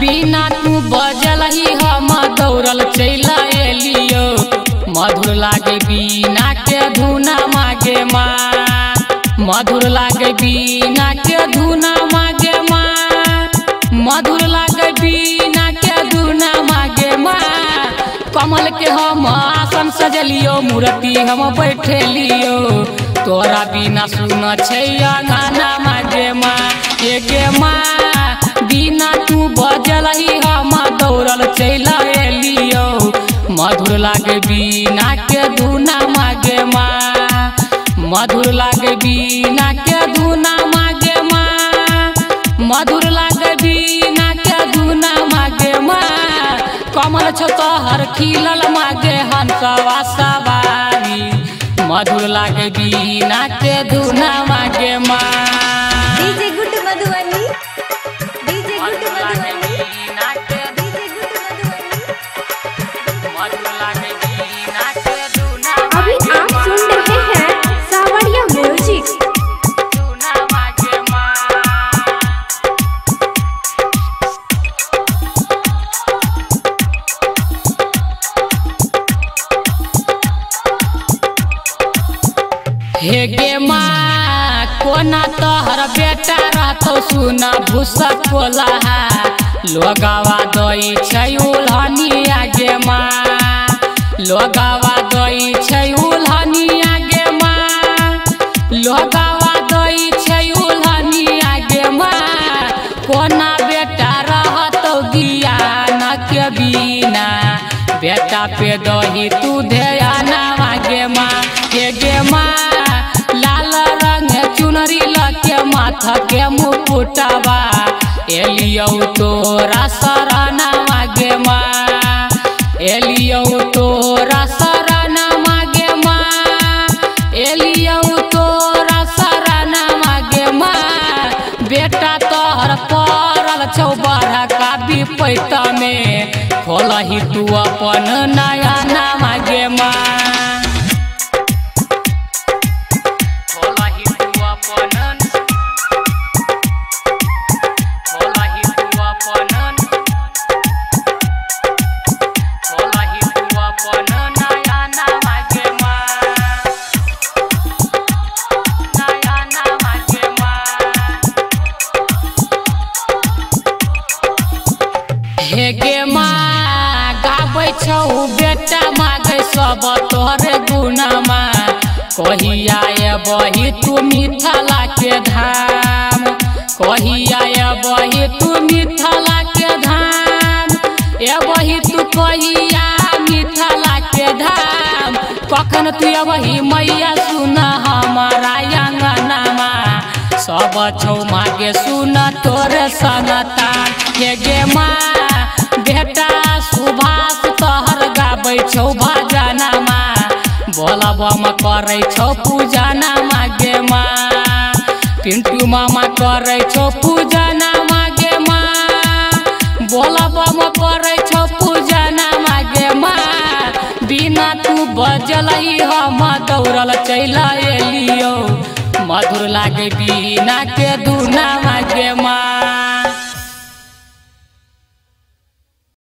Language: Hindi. बिना तू बजल ही हम दौड़ल चैल एलियो मधुर लागे बीना के धुना मागे माँ मधुर लागे बीना के धुना मागे माँ मधुर लागे बीना के धुना मागे माँ कमल के हम आसन सजलियो मूर्ति हम बैठे लियो तोरा बिना सुन छैया गाना मागे माँ एके माँ बिना तू बजल ही हम दौड़ल चैल एलियो मधुर लागे बीना के धुना मागे माँ मधुर लागे बीना के धुना मागे माँ मधुर लागे बीना के धुना मागे माँ कमल छतो हर खिलल मागे हंसवा सवारी मधुर लागे बीना के धुना मागे माँ डीजे गुड मधुबनी हे गे माँ कोना तो हर बेटा रहतो सुना भूसा कोलहा लोगावा दई छै उल्हनिया गे माँ लोगावा दई छै उल्हनिया गे माँ लोगावा दई छै उल्हनिया गे माँ कोना बेटा रहतो दियान के बिना बेटा पे दही तू ध्यान मागे माँ हे गे माँ माथा के मुकुटवा एलियो तोरा शरणा मागे माँ एलियो तोरा शरणा मागे माँ एलियो तोरा शरणा मागे माँ बेटा तोहर पड़ल छौ बड़का विपैत में खोलही तू अपन नयना मागे माँ हे गे माँ गाबै छौ बेटा मागे सब तोहरे गुनामा कहिया एबहि तू मिथिला के धाम कहिया एबहि तू मिथिला के धाम एबहि तू कहिया मिथिला के धाम कखन तू एबहि मैया सुना हमारा अंगनामा सब छौ मागे सुन तोरे सनता हे गे माँ बेटा सुभाष तोहर गाबै छौ भजना माँ बोलबम करै छौ पूजना मागे माँ पिंटू मामा करै छौ पूजना मागे माँ बोलबम करै छौ पूजना मागे माँ बिना तू बजलही हम दौड़ल चैल एलियो मधुर लागे बीना के धुना मागे